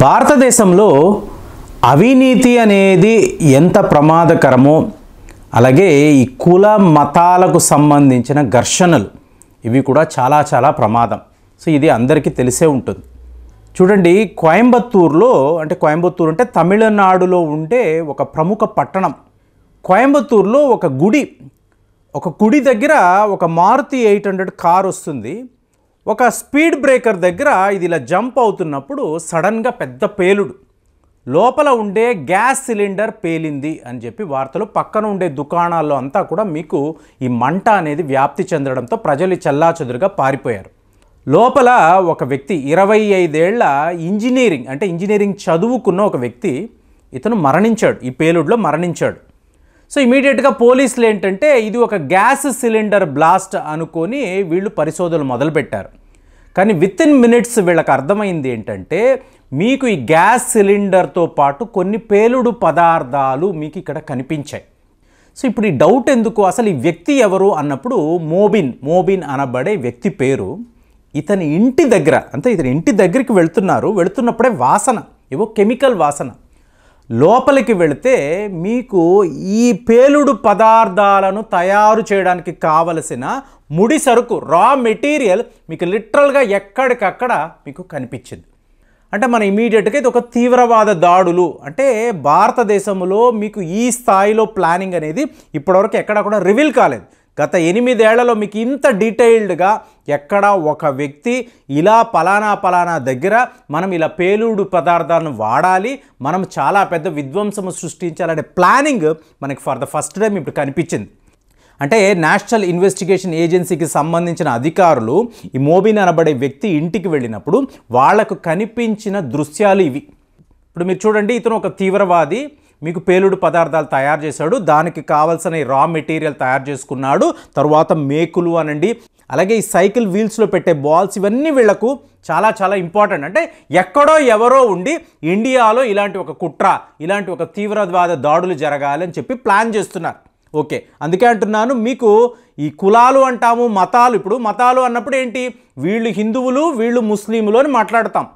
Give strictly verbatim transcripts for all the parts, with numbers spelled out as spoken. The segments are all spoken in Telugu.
భారతదేశంలో అవినీతి అనేది ఎంత ప్రమాదకరమో అలాగే ఈ కుల మతాలకు సంబంధించిన ఘర్షణలు ఇవి కూడా చాలా చాలా ప్రమాదం. సో ఇది అందరికీ తెలిసే ఉంటుంది. చూడండి, కోయంబత్తూరులో అంటే కోయంబత్తూరు అంటే తమిళనాడులో ఉండే ఒక ప్రముఖ పట్టణం. కోయంబత్తూరులో ఒక గుడి, ఒక గుడి దగ్గర ఒక మారుతి ఎయిట్ హండ్రెడ్ కార్ వస్తుంది. ఒక స్పీడ్ బ్రేకర్ దగ్గర ఇది ఇలా జంప్ అవుతున్నప్పుడు సడన్గా పెద్ద పేలుడు, లోపల ఉండే గ్యాస్ సిలిండర్ పేలింది అని చెప్పి వార్తలు, పక్కన ఉండే దుకాణాల్లో అంతా కూడా మీకు ఈ మంట అనేది వ్యాప్తి చెందడంతో ప్రజలు చెల్లాచెదురుగా పారిపోయారు. లోపల ఒక వ్యక్తి, ఇరవై ఐదేళ్ల ఇంజనీరింగ్ అంటే ఇంజనీరింగ్ చదువుకున్న ఒక వ్యక్తి, ఇతను మరణించాడు, ఈ పేలుడులో మరణించాడు. సో ఇమీడియట్గా పోలీసులు ఏంటంటే ఇది ఒక గ్యాస్ సిలిండర్ బ్లాస్ట్ అనుకొని వీళ్ళు పరిశోధనలు మొదలుపెట్టారు. కానీ విత్ ఇన్ మినిట్స్ వీళ్ళకి అర్థమైంది ఏంటంటే మీకు ఈ గ్యాస్ సిలిండర్తో పాటు కొన్ని పేలుడు పదార్థాలు మీకు ఇక్కడ కనిపించాయి. సో ఇప్పుడు ఈ డౌట్ ఎందుకు, అసలు ఈ వ్యక్తి ఎవరు అన్నప్పుడు మోబిన్ మోబిన్ అనబడే వ్యక్తి పేరు. ఇతని ఇంటి దగ్గర అంటే ఇతని ఇంటి దగ్గరికి వెళ్తున్నారు, వెళుతున్నప్పుడే వాసన, ఏవో కెమికల్ వాసన. లోపలికి వెళితే మీకు ఈ పేలుడు పదార్థాలను తయారు చేయడానికి కావలసిన ముడి సరుకు, రా మెటీరియల్ మీకు లిటరల్గా ఎక్కడికక్కడ మీకు కనిపించింది. అంటే మన ఇమీడియట్గా ఇది ఒక తీవ్రవాద దాడులు, అంటే భారతదేశంలో మీకు ఈ స్థాయిలో ప్లానింగ్ అనేది ఇప్పటివరకు ఎక్కడ కూడా రివీల్ కాలేదు. గత ఎనిమిదేళ్లలో మీకు ఇంత డీటెయిల్డ్గా ఎక్కడ ఒక వ్యక్తి ఇలా పలానా పలానా దగ్గర మనం ఇలా పేలుడు పదార్థాలను వాడాలి, మనం చాలా పెద్ద విధ్వంసము సృష్టించాలనే ప్లానింగ్ మనకి ఫర్ ద ఫస్ట్ టైం ఇప్పుడు కనిపించింది. అంటే నేషనల్ ఇన్వెస్టిగేషన్ ఏజెన్సీకి సంబంధించిన అధికారులు ఈ మోబిన్ అనబడే వ్యక్తి ఇంటికి వెళ్ళినప్పుడు వాళ్లకు కనిపించిన దృశ్యాలు ఇవి. ఇప్పుడు మీరు చూడండి, ఇతను ఒక తీవ్రవాది, మీకు పేలుడు పదార్థాలు తయారు చేశాడు, దానికి కావాల్సిన రా మెటీరియల్ తయారు చేసుకున్నాడు, తర్వాత మేకులు అనండి, అలాగే ఈ సైకిల్ వీల్స్లో పెట్టే బాల్స్, ఇవన్నీ వీళ్లకు చాలా చాలా ఇంపార్టెంట్. అంటే ఎక్కడో ఎవరో ఉండి ఇండియాలో ఇలాంటి ఒక కుట్ర, ఇలాంటి ఒక తీవ్రవాద దాడులు జరగాలని చెప్పి ప్లాన్ చేస్తున్నారు. ఓకే, అందుకే అంటున్నాను మీకు ఈ కులాలు అంటాము, మతాలు. ఇప్పుడు మతాలు అన్నప్పుడు ఏంటి, వీళ్ళు హిందువులు, వీళ్ళు ముస్లింలు అని మాట్లాడతాం.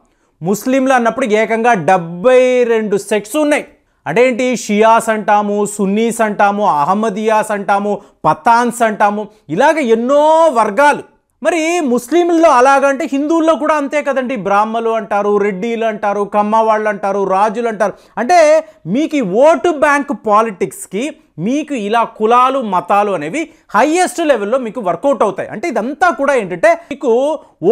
ముస్లింలు అన్నప్పుడు ఏకంగా డెబ్బై రెండు సెక్ట్స్ ఉన్నాయి. అంటే ఏంటి, షియాస్ అంటాము, సున్నీస్ అంటాము, అహ్మదియాస్ అంటాము, పతాన్స్ అంటాము, ఇలాగ ఎన్నో వర్గాలు. మరి ముస్లింల్లో అలాగంటే హిందువుల్లో కూడా అంతే కదండి. బ్రాహ్మలు అంటారు, రెడ్డీలు అంటారు, కమ్మ వాళ్ళు అంటారు, రాజులు అంటారు. అంటే మీకు ఓటు బ్యాంక్ పాలిటిక్స్కి మీకు ఇలా కులాలు మతాలు అనేవి హైయెస్ట్ లెవెల్లో మీకు వర్కౌట్ అవుతాయి. అంటే ఇదంతా కూడా ఏంటంటే మీకు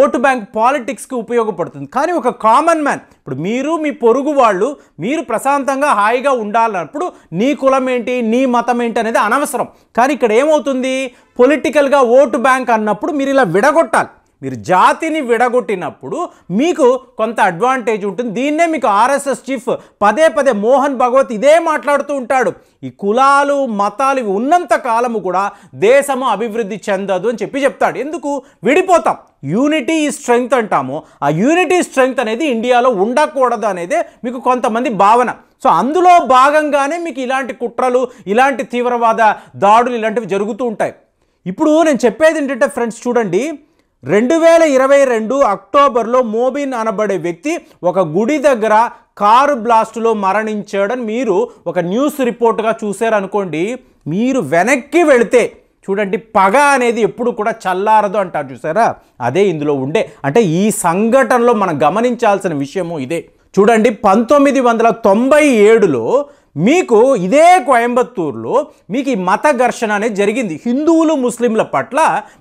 ఓటు బ్యాంక్ పాలిటిక్స్కి ఉపయోగపడుతుంది. కానీ ఒక కామన్ మ్యాన్, ఇప్పుడు మీరు మీ పొరుగు వాళ్ళు, మీరు ప్రశాంతంగా హాయిగా ఉండాలన్నప్పుడు నీ కులం ఏంటి, నీ మతం ఏంటి అనేది అనవసరం. కానీ ఇక్కడ ఏమవుతుంది, పొలిటికల్గా ఓటు బ్యాంక్ అన్నప్పుడు మీరు ఇలా విడగొట్టాలి. మీరు జాతిని విడగొట్టినప్పుడు మీకు కొంత అడ్వాంటేజ్ ఉంటుంది. దీన్నే మీకు ఆర్ఎస్ఎస్ చీఫ్ పదే పదే మోహన్ భగవత్ ఇదే మాట్లాడుతూ ఉంటాడు, ఈ కులాలు మతాలు ఇవి ఉన్నంత కాలము కూడా దేశము అభివృద్ధి చెందదు అని చెప్పి చెప్తాడు. ఎందుకు, విడిపోతాం. యూనిటీ ఈ స్ట్రెంగ్త్ అంటాము, ఆ యూనిటీ స్ట్రెంగ్త్ అనేది ఇండియాలో ఉండకూడదు అనేది మీకు కొంతమంది భావన. సో అందులో భాగంగానే మీకు ఇలాంటి కుట్రలు, ఇలాంటి తీవ్రవాద దాడులు ఇలాంటివి జరుగుతూ ఉంటాయి. ఇప్పుడు నేను చెప్పేది ఏంటంటే ఫ్రెండ్స్, చూడండి, రెండు వేల ఇరవై రెండు అక్టోబర్లో మోబిన్ అనబడే వ్యక్తి ఒక గుడి దగ్గర కారు బ్లాస్టులో మరణించాడని మీరు ఒక న్యూస్ రిపోర్ట్గా చూశారనుకోండి. మీరు వెనక్కి వెళితే చూడండి, పగ అనేది ఎప్పుడు కూడా చల్లారదు అంటారు చూసారా, అదే ఇందులో ఉండే. అంటే ఈ సంఘటనలో మనం గమనించాల్సిన విషయము ఇదే. చూడండి, పంతొమ్మిది వందల తొంభై ఏడులో మీకు ఇదే కోయంబత్తూరులో మీకు ఈ మత ఘర్షణ అనేది జరిగింది. హిందువులు ముస్లింల పట్ల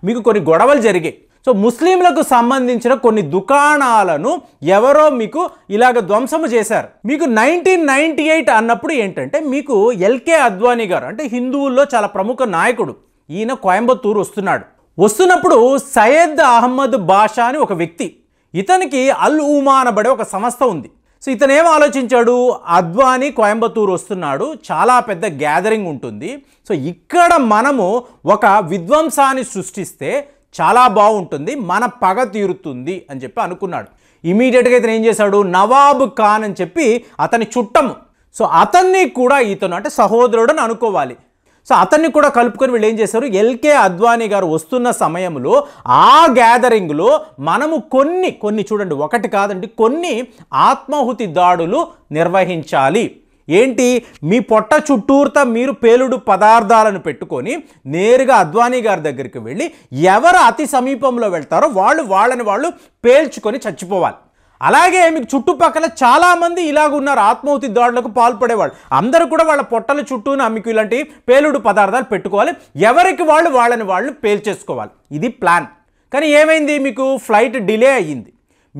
మీకు కొన్ని గొడవలు జరిగాయి. సో ముస్లింలకు సంబంధించిన కొన్ని దుకాణాలను ఎవరో మీకు ఇలాగ ధ్వంసము చేశారు. మీకు నైన్టీన్ నైన్టీ ఎయిట్ అన్నప్పుడు ఏంటంటే మీకు ఎల్కే అద్వానీ గారు అంటే హిందువుల్లో చాలా ప్రముఖ నాయకుడు, ఈయన కోయంబత్తూరు వస్తున్నాడు. వస్తున్నప్పుడు సయ్యద్ అహ్మద్ బాషా అని ఒక వ్యక్తి, ఇతనికి అల్ ఉమా అనబడే ఒక సంస్థ ఉంది. సో ఇతను ఏం ఆలోచించాడు, అద్వానీ కోయంబత్తూరు వస్తున్నాడు, చాలా పెద్ద గ్యాదరింగ్ ఉంటుంది, సో ఇక్కడ మనము ఒక విధ్వంసాన్ని సృష్టిస్తే చాలా బాగుంటుంది, మన పగ తీరుతుంది అని చెప్పి అనుకున్నాడు. ఇమీడియట్గా ఇతను ఏం చేశాడు, నవాబ్ ఖాన్ అని చెప్పి అతని చుట్టము, సో అతన్ని కూడా ఇతను అంటే సహోదరుడు అని అనుకోవాలి. సో అతన్ని కూడా కలుపుకొని వీళ్ళు ఏం చేశారు, ఎల్కే అద్వానీ గారు వస్తున్న సమయంలో ఆ గ్యాదరింగ్ లో మనము కొన్ని కొన్ని చూడండి ఒకటి కాదండి కొన్ని ఆత్మాహుతి దాడులు నిర్వహించాలి. ఏంటి, మీ పొట్ట చుట్టూర్తా మీరు పేలుడు పదార్థాలను పెట్టుకొని నేరుగా అద్వానీ గారి దగ్గరికి వెళ్ళి ఎవరు అతి సమీపంలో వెళ్తారో వాళ్ళు వాళ్ళని వాళ్ళు పేల్చుకొని చచ్చిపోవాలి. అలాగే మీకు చుట్టుపక్కల చాలామంది ఇలాగున్నారు ఆత్మాహుతి దాడులకు పాల్పడేవాళ్ళు, అందరూ కూడా వాళ్ళ పొట్టల చుట్టూనే మీకు ఇలాంటి పేలుడు పదార్థాలు పెట్టుకోవాలి, ఎవరికి వాళ్ళు వాళ్ళని వాళ్ళు పేల్చేసుకోవాలి. ఇది ప్లాన్. కానీ ఏమైంది, మీకు ఫ్లైట్ డిలే అయ్యింది.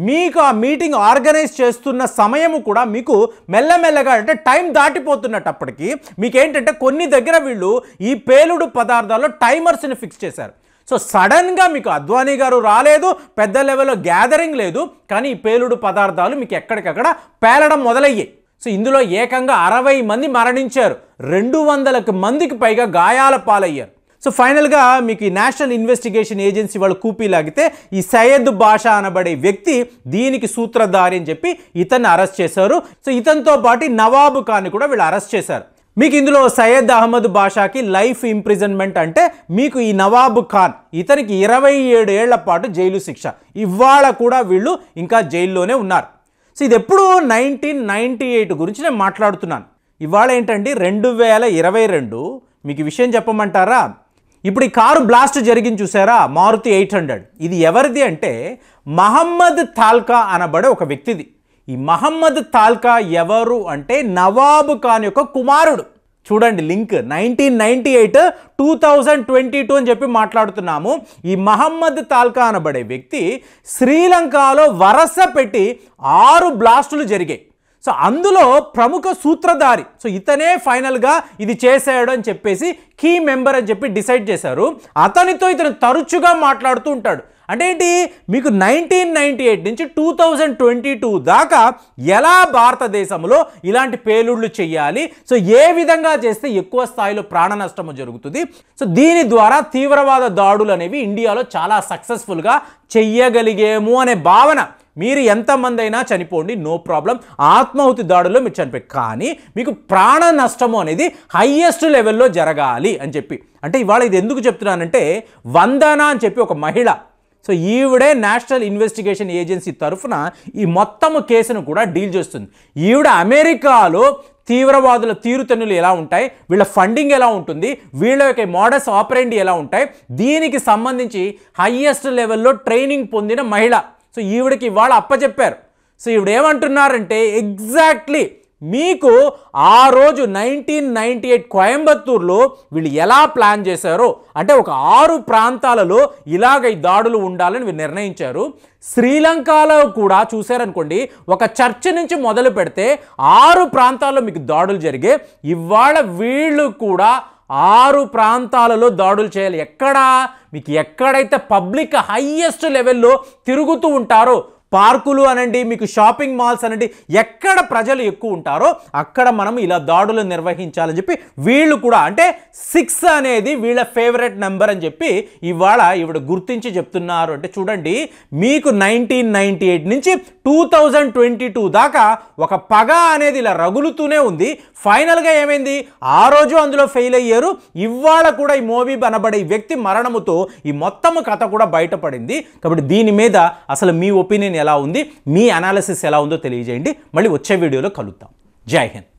మీకు ఆ మీటింగ్ ఆర్గనైజ్ చేస్తున్న సమయము కూడా మీకు మెల్లమెల్లగా అంటే టైం దాటిపోతున్నప్పటికీ మీకేంటంటే కొన్ని దగ్గర వీళ్ళు ఈ పేలుడు పదార్థాల్లో టైమర్స్ని ఫిక్స్ చేశారు. సో సడన్గా మీకు అద్వానీ గారు రాలేదు, పెద్ద లెవెల్లో గ్యాదరింగ్ లేదు, కానీ ఈ పేలుడు పదార్థాలు మీకు ఎక్కడికక్కడ పేలడం మొదలయ్యాయి. సో ఇందులో ఏకంగా అరవై మంది మరణించారు, రెండు వందలకు మందికి పైగా గాయాల పాలయ్యారు. సో ఫైనల్గా మీకు ఈ నేషనల్ ఇన్వెస్టిగేషన్ ఏజెన్సీ వాళ్ళు కూపీ లాగితే ఈ సయ్యద్ బాషా అనబడే వ్యక్తి దీనికి సూత్రధారి అని చెప్పి ఇతన్ని అరెస్ట్ చేశారు. సో ఇతనితో పాటు నవాబ్ ఖాన్ని కూడా వీళ్ళు అరెస్ట్ చేశారు. మీకు ఇందులో సయ్యద్ అహ్మద్ బాషాకి లైఫ్ ఇంప్రిజన్మెంట్, అంటే మీకు ఈ నవాబ్ ఖాన్ ఇతనికి ఇరవై ఏడు ఏళ్ల పాటు జైలు శిక్ష. ఇవాళ కూడా వీళ్ళు ఇంకా జైల్లోనే ఉన్నారు. సో ఇది ఎప్పుడు నైన్టీన్ నైంటీ ఎయిట్ గురించి నేను మాట్లాడుతున్నాను. ఇవాళ ఏంటండి రెండు వేల ఇరవై రెండు, మీకు విషయం చెప్పమంటారా, ఇప్పుడు ఈ కారు బ్లాస్ట్ జరిగింది చూసారా మారుతి ఎయిట్ హండ్రెడ్, ఇది ఎవరిది అంటే మహమ్మద్ తాల్కా అనబడే ఒక వ్యక్తిది. ఈ మహమ్మద్ తాల్కా ఎవరు అంటే నవాబ్ ఖాన్ యొక్క కుమారుడు. చూడండి link, nineteen ninety eight two thousand twenty two అని చెప్పి మాట్లాడుతున్నాము. ఈ మహమ్మద్ తాల్కా అనబడే వ్యక్తి శ్రీలంకలో వరస పెట్టి ఆరు బ్లాస్టులు జరిగాయి. సో అందులో ప్రముఖ సూత్రధారి, సో ఇతనే ఫైనల్గా ఇది చేశాడు అని చెప్పేసి కీ మెంబర్ అని చెప్పి డిసైడ్ చేశారు. అతనితో ఇతను తరచుగా మాట్లాడుతూ ఉంటాడు. అంటే ఏంటి, మీకు నైన్టీన్ నైన్టీ ఎయిట్ నుంచి టూ థౌజండ్ ట్వంటీ టూ దాకా ఎలా భారతదేశంలో ఇలాంటి పేలుళ్ళు చేయాలి, సో ఏ విధంగా చేస్తే ఎక్కువ స్థాయిలో ప్రాణ నష్టము జరుగుతుంది, సో దీని ద్వారా తీవ్రవాద దాడులు అనేవి ఇండియాలో చాలా సక్సెస్ఫుల్గా చెయ్యగలిగేము అనే భావన. మీరు ఎంతమంది అయినా చనిపోండి, నో ప్రాబ్లం, ఆత్మాహుతి దాడుల్లో మీరు చనిపోయి, కానీ మీకు ప్రాణ నష్టము అనేది హయ్యెస్ట్ లెవెల్లో జరగాలి అని చెప్పి. అంటే ఇవాళ ఇది ఎందుకు చెప్తున్నానంటే వందన అని చెప్పి ఒక మహిళ, సో ఈవిడే నేషనల్ ఇన్వెస్టిగేషన్ ఏజెన్సీ తరఫున ఈ మొత్తము కేసును కూడా డీల్ చేస్తుంది. ఈవిడ అమెరికాలో తీవ్రవాదుల తీరుతెన్నులు ఎలా ఉంటాయి, వీళ్ళ ఫండింగ్ ఎలా ఉంటుంది, వీళ్ళ యొక్క మోడస్ ఆపరేండి ఎలా ఉంటాయి, దీనికి సంబంధించి హయ్యెస్ట్ లెవెల్లో ట్రైనింగ్ పొందిన మహిళ. సో ఈవిడికి వాళ్ళు అప్పచెప్పారు. సో ఈవిడ ఏమంటున్నారంటే ఎగ్జాక్ట్లీ మీకు ఆ రోజు నైన్టీన్ నైన్టీ ఎయిట్ కోయంబత్తూర్లో వీళ్ళు ఎలా ప్లాన్ చేశారో, అంటే ఒక ఆరు ప్రాంతాలలో ఇలాగ ఈ దాడులు ఉండాలని వీళ్ళు నిర్ణయించారు. శ్రీలంకలో కూడా చూశారనుకోండి, ఒక చర్చ్ నుంచి మొదలు పెడితే ఆరు ప్రాంతాల్లో మీకు దాడులు జరిగే, ఇవాళ వీళ్ళు కూడా ఆరు ప్రాంతాలలో దాడులు చేయాలి. ఎక్కడా, మీకు ఎక్కడైతే పబ్లిక్ హైయెస్ట్ లెవెల్లో తిరుగుతూ ఉంటారో, పార్కులు అనండి, మీకు షాపింగ్ మాల్స్ అనండి, ఎక్కడ ప్రజలు ఎక్కువ ఉంటారో అక్కడ మనం ఇలా దాడులు నిర్వహించాలని చెప్పి వీళ్ళు కూడా, అంటే సిక్స్ అనేది వీళ్ళ ఫేవరెట్ నెంబర్ అని చెప్పి ఇవాళ ఇవిడ గుర్తించి చెప్తున్నారు. అంటే చూడండి, మీకు నైన్టీన్ నైన్టీ ఎయిట్ నుంచి టూ థౌజండ్ ట్వంటీ టూ దాకా ఒక పగ అనేది ఇలా రగులుతూనే ఉంది. ఫైనల్గా ఏమైంది, ఆ రోజు అందులో ఫెయిల్ అయ్యారు, ఇవాళ కూడా ఈ మోబీ అనబడే వ్యక్తి మరణముతో ఈ మొత్తం కథ కూడా బయటపడింది. కాబట్టి దీని మీద అసలు మీ ఒపీనియన్ ఎలా ఉంది, మీ అనాలిసిస్ ఎలా ఉందో తెలియజేయండి. మళ్ళీ వచ్చే వీడియోలో కలుద్దాం. జై హింద్.